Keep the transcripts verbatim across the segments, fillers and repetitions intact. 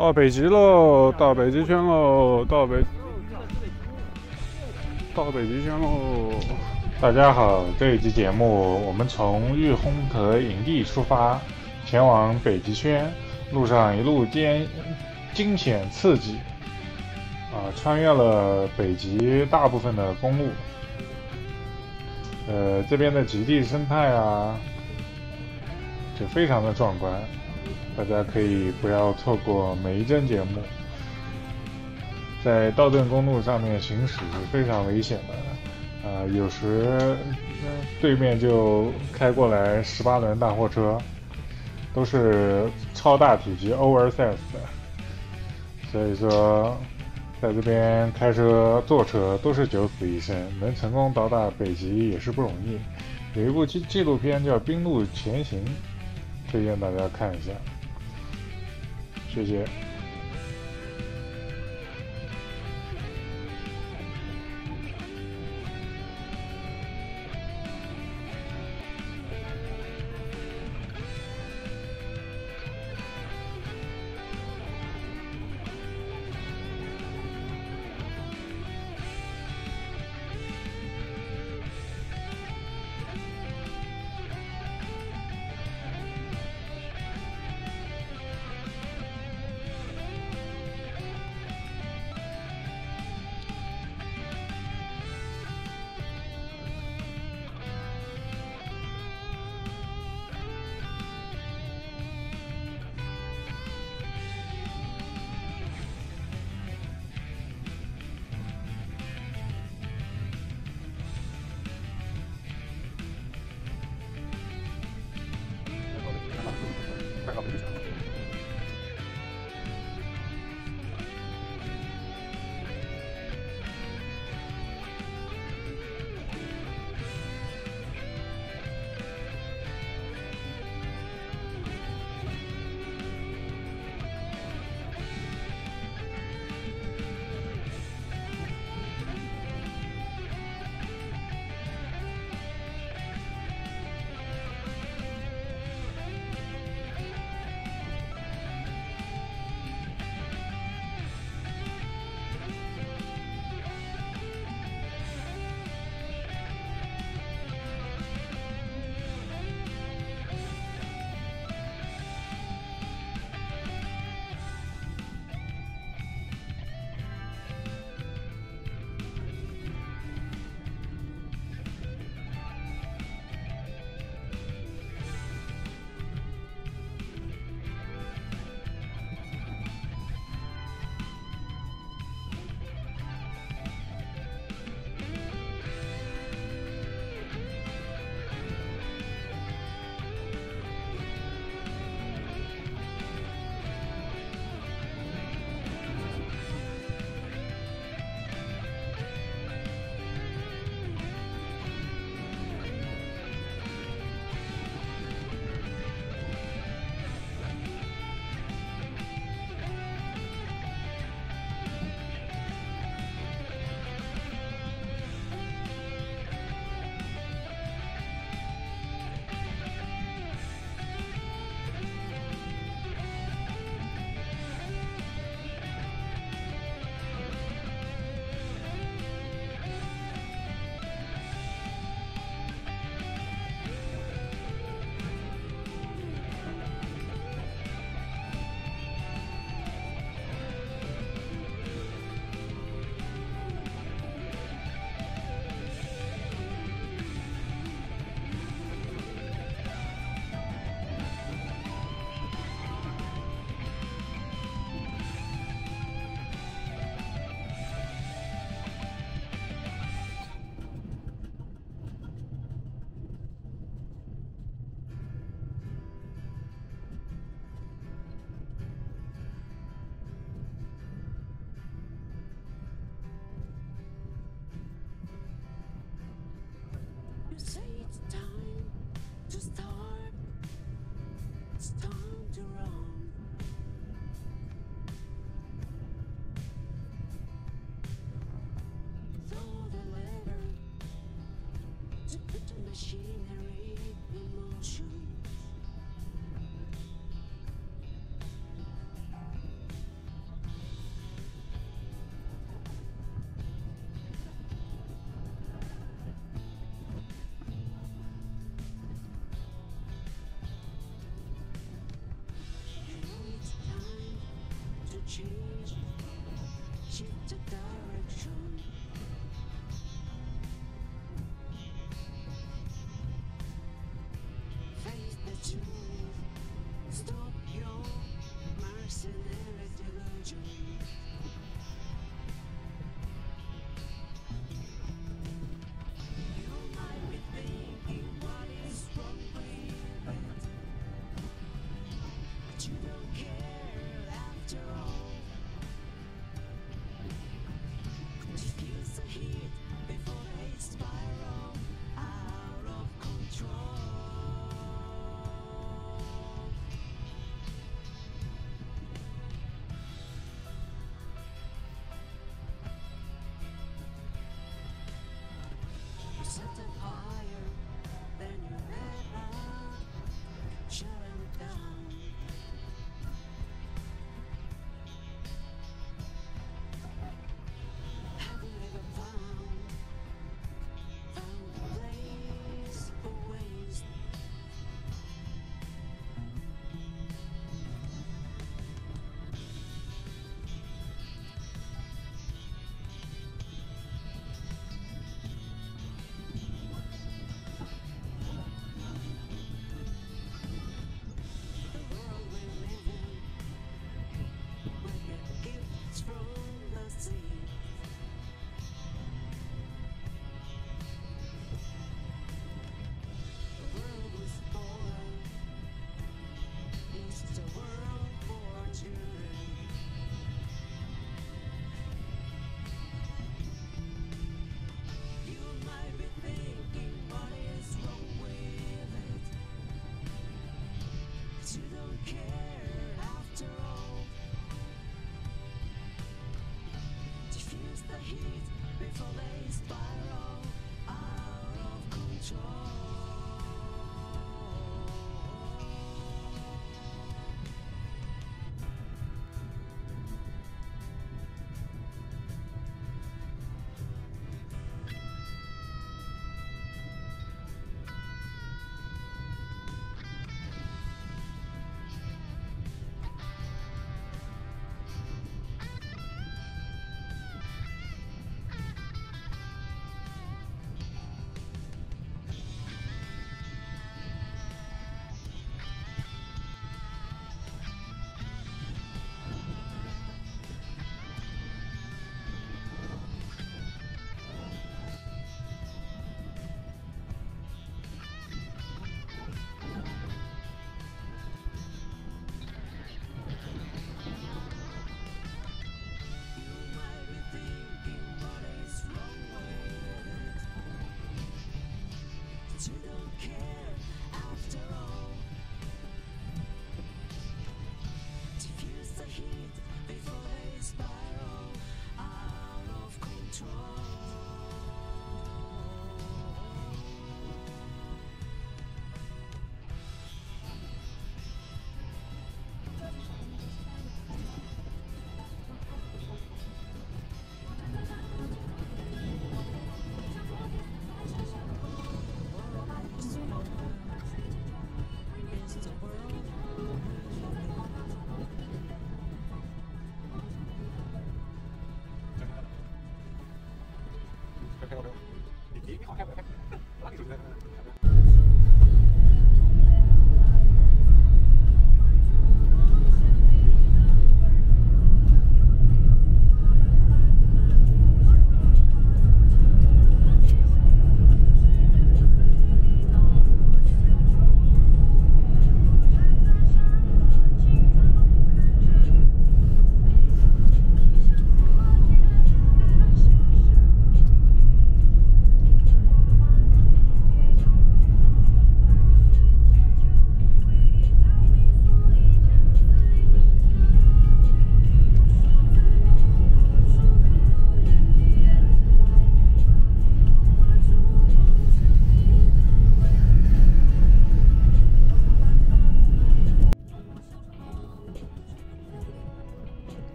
到北极喽！到北极圈喽！到北，到北极圈喽！大家好，这一期节目我们从日烘河营地出发，前往北极圈。路上一路艰惊险刺激，啊、呃，穿越了北极大部分的公路。呃，这边的极地生态啊，就非常的壮观。 大家可以不要错过每一帧节目。在道顿公路上面行驶是非常危险的，啊、呃，有时、呃、对面就开过来十八轮大货车，都是超大体积 oversize 的，所以说在这边开车、坐车都是九死一生，能成功到达北极也是不容易。有一部纪纪录片叫《冰路前行》，推荐大家看一下。 谢谢。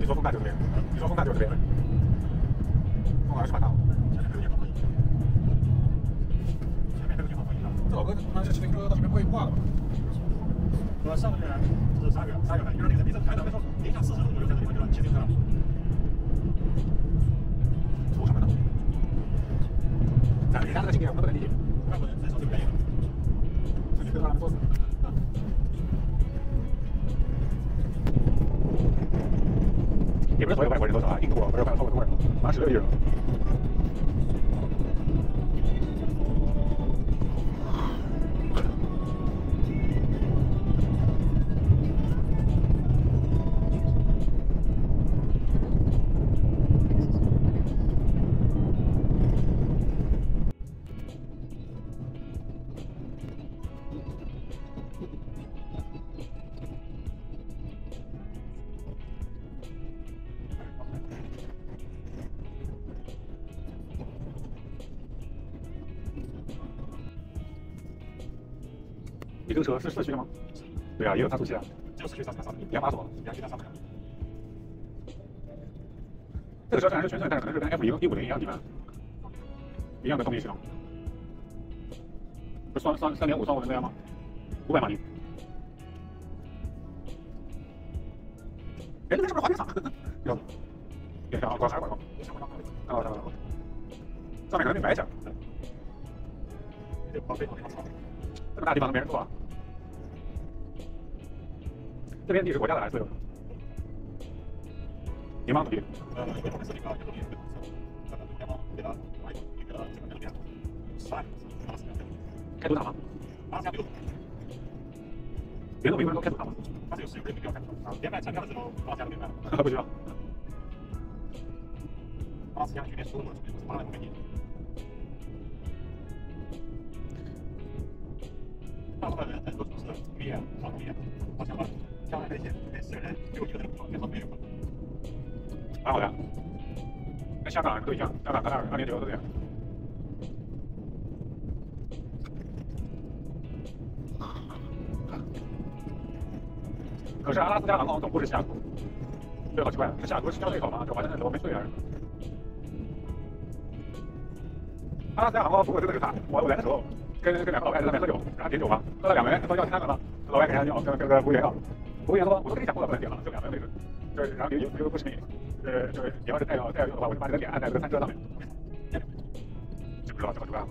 你说风大就这边，你说风大就这边，风好像是蛮大的。前面这个地方不一样，这老哥他是骑自行车到前面过一挂了嘛？我上个月是三月，三月份遇到那个比这还冷的时候，零下四十度左右，在这地方就骑自行车了。图什么呢？咱人家那个经典我们不能理解，外国人分手就愿意了，自己跟他们作死。 也不是所有外国人都走啊，印度啊，不是外国外国人，马上十六亿人。你这个车是四驱的吗？对啊，也有差速器啊，就四驱三三三，两把锁，两驱三三三。这个车虽然是全顺，但是可能是跟 F 零 一五零一样底盘，一样的动力系统。不是双双三点五双涡轮增压吗？五百马力。哎，这个是不是滑雪场？要不，别想啊，广海广告，看到看到，上面可能得白一下。这跑飞跑飞跑。 这么大地方都没人坐啊！这片地是国家的还是私有的？联邦土地。呃，因为我们是联邦土地，呃，联邦给它划一个这个能量，十万，二十万。开赌场吗？八家六。别的美国人都开赌场吗？但是有时有人没必要开赌场，连买彩票的时候，八家都没买。不需要。巴斯加训练收嘛，就是八百多块钱。大部分人在做都是职业、打工业、打小班，像那些那些人就一个人跑，最好没有跑。蛮好的，跟香港都一样，香港、加拿大、阿联酋都这样。 可是阿拉斯加航空总部是西雅图，对，好奇怪，那西雅图是相对好吗？就华盛顿怎么没睡啊？阿拉斯加航空服务真的是差。我我来的时候跟跟两个老外在那边喝酒，然后点酒嘛，喝了两杯，说要第三个了，老外给人家要跟跟个服务员要，服务员说我都跟你讲过了不能点了，就两杯位置，就是然后又又又不是你，呃就是你要是再要再要用的话，我就把你的脸按在这个餐车上面，就不知道怎么出来了。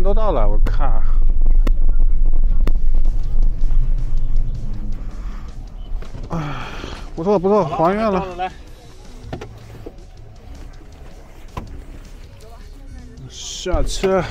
都到了，我看。啊，不错不错，还愿了。了下车。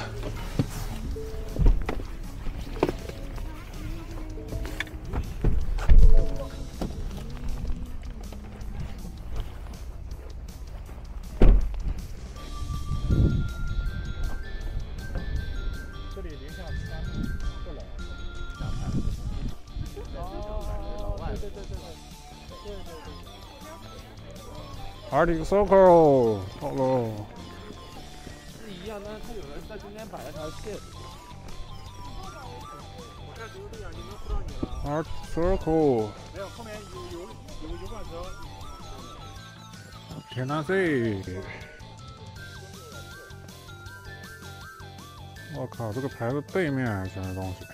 Arctic Circle， 好喽。是一样，但是它有人在中间摆了条线。我这留着点，已经不到你了。Arctic Circle。没有，后面有有有有罐头。天哪，这！我靠，这个牌子背面全是东西。